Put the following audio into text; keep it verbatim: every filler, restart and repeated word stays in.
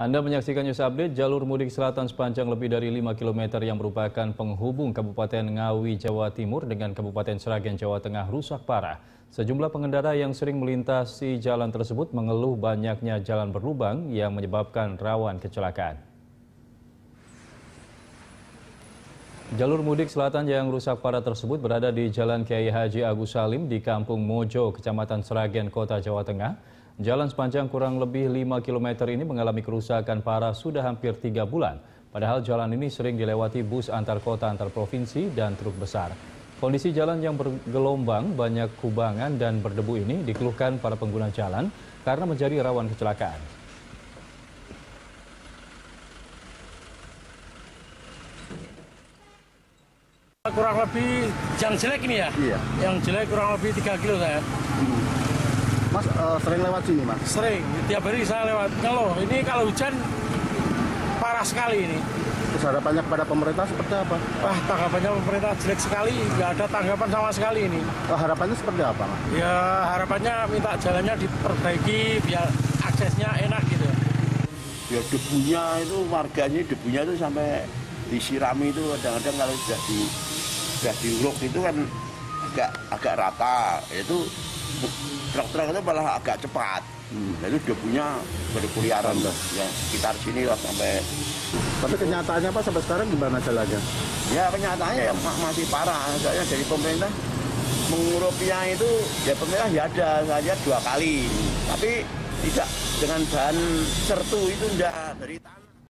Anda menyaksikan news update jalur mudik selatan sepanjang lebih dari lima kilometer yang merupakan penghubung Kabupaten Ngawi, Jawa Timur dengan Kabupaten Sragen, Jawa Tengah rusak parah. Sejumlah pengendara yang sering melintasi jalan tersebut mengeluh banyaknya jalan berlubang yang menyebabkan rawan kecelakaan. Jalur mudik selatan yang rusak parah tersebut berada di Jalan Kiai Haji Agus Salim di Kampung Mojo, Kecamatan Sragen, Kota Jawa Tengah. Jalan sepanjang kurang lebih lima kilometer ini mengalami kerusakan parah sudah hampir tiga bulan. Padahal jalan ini sering dilewati bus antar kota, antar provinsi, dan truk besar. Kondisi jalan yang bergelombang, banyak kubangan, dan berdebu ini dikeluhkan para pengguna jalan karena menjadi rawan kecelakaan. Kurang lebih jalan jelek ini ya? Iya. Yang jelek kurang lebih tiga kilo saya. Hmm. Mas, uh, sering lewat sini, Mas? Sering, tiap hari saya lewat. Kalau ini kalau hujan, parah sekali ini. Terus harapannya kepada pemerintah seperti apa? Wah, tanggapannya pemerintah jelek sekali, nggak ada tanggapan sama sekali ini. Uh, harapannya seperti apa, Mas? Ya, harapannya minta jalannya diperbaiki, biar aksesnya enak gitu. Ya, debunya itu, warganya debunya itu sampai disirami itu, kadang-kadang kalau sudah di, sudah diuruk itu kan agak, agak rata, itu truk-truk itu malah agak cepat, hmm. Lalu debunya berkeliaran lah, ya sekitar sini lah sampai. Tapi kenyataannya Pak sampai sekarang gimana jalannya? Ya kenyataannya ya masih parah, soalnya dari pemerintah mengurupinya itu ya pemerintah ya ada, saya lihat dua kali, tapi tidak dengan bahan sertu itu enggak dari tangan.